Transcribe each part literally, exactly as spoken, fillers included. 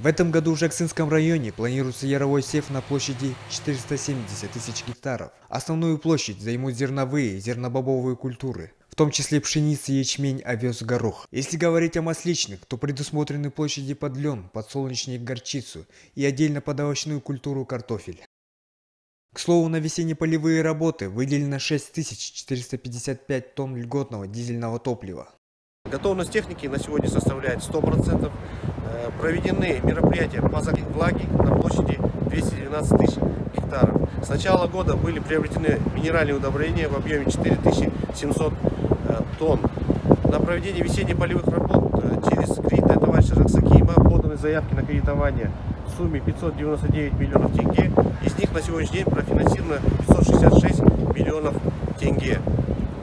В этом году в Жаксинском районе планируется яровой сев на площади четыреста семьдесят тысяч гектаров. Основную площадь займут зерновые и зернобобовые культуры, в том числе пшеница, ячмень, овес, горох. Если говорить о масличных, то предусмотрены площади под лен, подсолнечник, горчицу и отдельно под овощную культуру картофель. К слову, на весенне-полевые работы выделено шесть тысяч четыреста пятьдесят пять тонн льготного дизельного топлива. Готовность техники на сегодня составляет сто процентов. Проведены мероприятия по закупке влаги на площади двести двенадцать тысяч гектаров. С начала года были приобретены минеральные удобрения в объеме четыре тысячи семьсот тонн. На проведение весенних полевых работ через кредитное товарищество Раксакима поданы заявки на кредитование в сумме пятьсот девяносто девять миллионов тенге. Из них на сегодняшний день профинансировано пятьсот шестьдесят шесть миллионов тенге.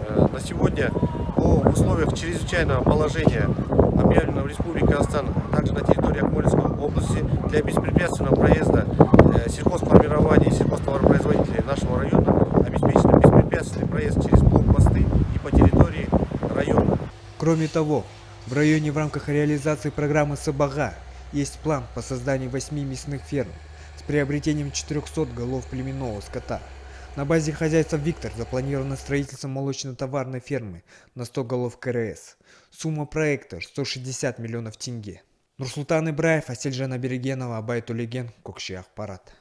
На сегодня в условиях чрезвычайного положения, объявленного в Республике Астана, а также на территории Акмолинской области, для беспрепятственного проезда сельхозформирования и сельхозтоваропроизводителей нашего района обеспечено беспрепятственный проезд через блокпосты и по территории района. Кроме того, в районе в рамках реализации программы «Сабага» есть план по созданию восьми мясных ферм с приобретением четырехсот голов племенного скота. На базе хозяйства «Виктор» запланировано строительство молочно-товарной фермы на сто голов КРС. Сумма проекта – сто шестьдесят миллионов тенге. Нурсултан Ибраев, Асель Жанаберегенова, Абай Тулеген, Кокше, Ақпарат.